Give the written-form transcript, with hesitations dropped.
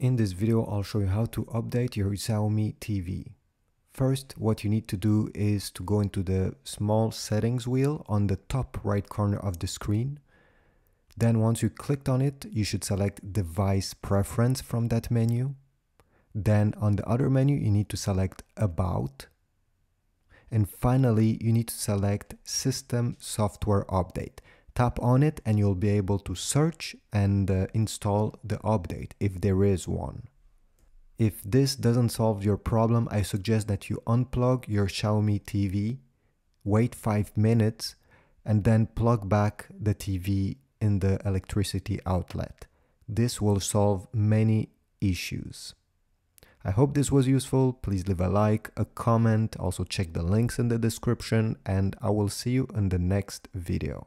In this video, I'll show you how to update your Xiaomi TV. First, what you need to do is to go into the small settings wheel on the top right corner of the screen. Then once you clicked on it, you should select Device Preference from that menu. Then on the other menu, you need to select About. And finally, you need to select System Software Update. Tap on it and you'll be able to search and install the update if there is one. If this doesn't solve your problem, I suggest that you unplug your Xiaomi TV, wait 5 minutes, and then plug back the TV in the electricity outlet. This will solve many issues. I hope this was useful. Please leave a like, a comment, also check the links in the description, and I will see you in the next video.